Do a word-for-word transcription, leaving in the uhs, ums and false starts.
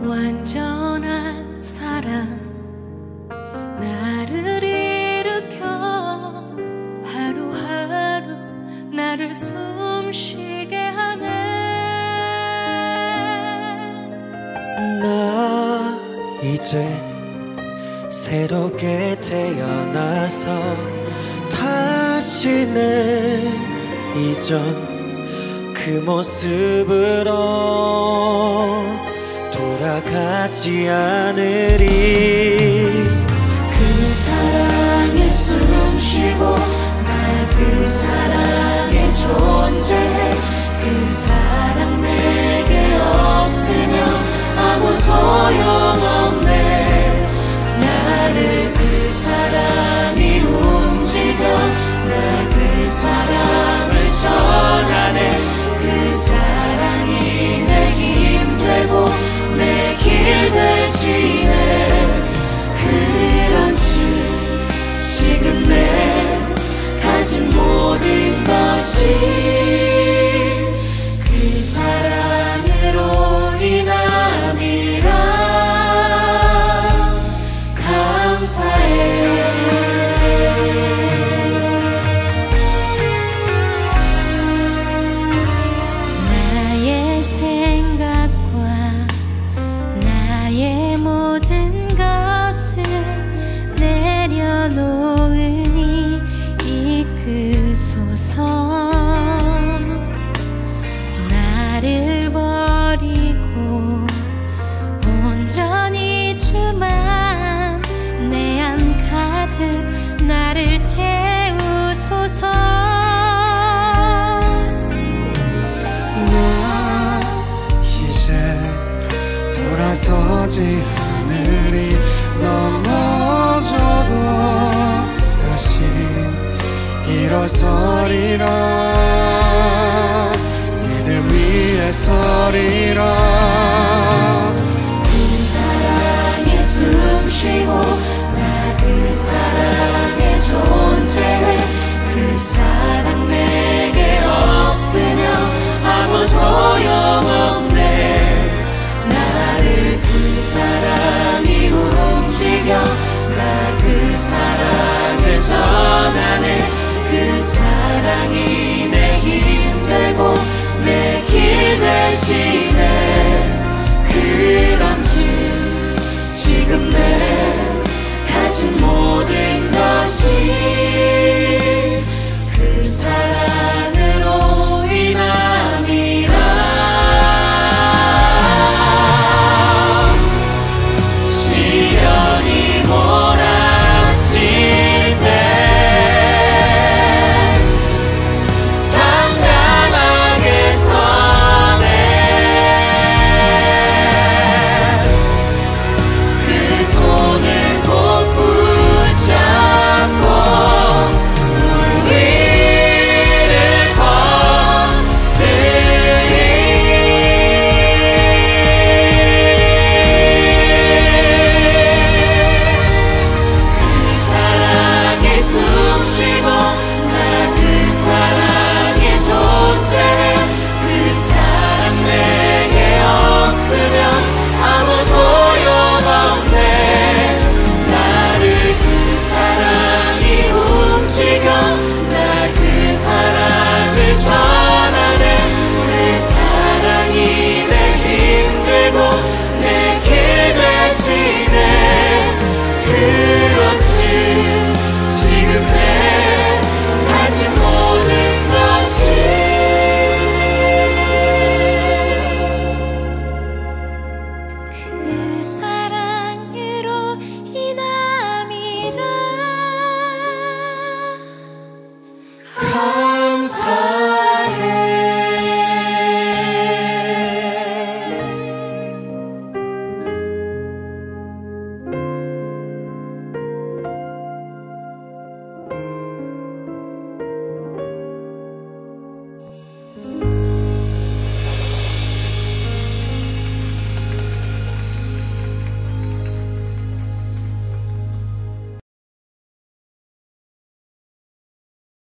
완전한 사랑 나를 일으켜 하루하루 나를 숨쉬게 하네. 나 이제 새롭게 태어나서 다시는 이전 그 모습으로 돌아가지 않으리. 그 사랑에 숨쉬고 나 그 사랑에 존재해. 그 사랑 내게 없으면 아무 소용없네. 나를 그 사랑이 움직여 나 그 사랑을 전하네. 그 사랑이 내 힘 되고 내 길 대신에 그런지 지금 내 가진 모든 것이 그 사랑으로 인함이라 감사해. 나를 채우소서. 나 이제 돌아서지 않으리. 넘어져도 다시 일어서리라. 니들 위에 서리라. 그 사랑에 숨쉬고 그 사랑에 존재해. 그 사랑 내게 없으면 아무 소용없네. 나를 그 사랑이 움직여 나 그 사랑을 전하네. 그 사랑이 내 힘 되고 내 길 되시